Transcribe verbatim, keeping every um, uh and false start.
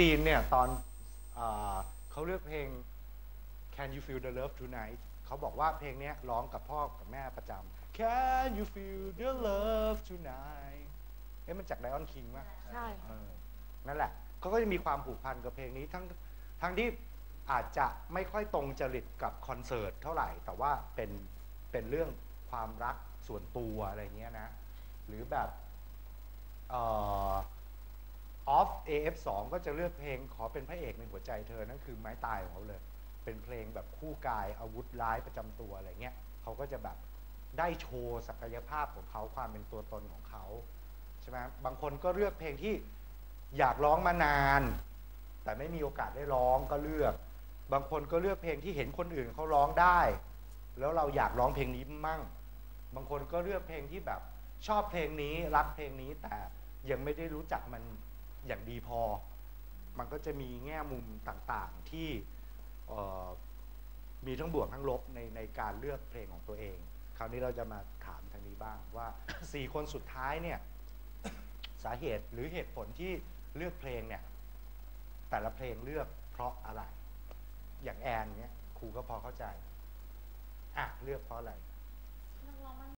จีนเนี่ยตอนเขาเลือกเพลง Can You Feel the Love Tonight เขาบอกว่าเพลงนี้ร้องกับพ่อกับแม่ประจำ Can You Feel the Love Tonight เอ๊ะมันจาก Lion King ป่ะใช่นั่นแหละเขาก็จะมีความผูกพันกับเพลงนี้ทั้งทั้งที่อาจจะไม่ค่อยตรงจริตกับคอนเสิร์ตเท่าไหร่แต่ว่าเป็นเป็นเรื่องความรักส่วนตัวอะไรเงี้ยนะหรือแบบออฟ เอ เอฟ ทู ก็จะเลือกเพลงขอเป็นพระเอกในหัวใจเธอนั่นคือไม้ตายของเขาเลยเป็นเพลงแบบคู่กายอาวุธร้ายประจำตัวอะไรเงี้ยเขาก็จะแบบได้โชว์ศักยภาพของเขาความเป็นตัวตนของเขาใช่ไหมบางคนก็เลือกเพลงที่อยากร้องมานานแต่ไม่มีโอกาสได้ร้องก็เลือกบางคนก็เลือกเพลงที่เห็นคนอื่นเขาร้องได้แล้วเราอยากร้องเพลงนี้มั่งบางคนก็เลือกเพลงที่แบบชอบเพลงนี้รักเพลงนี้แต่ยังไม่ได้รู้จักมันอย่างดีพอมันก็จะมีแง่มุมต่างๆที่มีทั้งบวกทั้งลบในในการเลือกเพลงของตัวเองคราวนี้เราจะมาถามทางนี้บ้างว่า สี่ คนสุดท้ายเนี่ย สาเหตุหรือเหตุผลที่เลือกเพลงเนี่ยแต่ละเพลงเลือกเพราะอะไรอย่างแอนเนี่ยครูก็พอเข้าใจอ่ะเลือกเพราะอะไร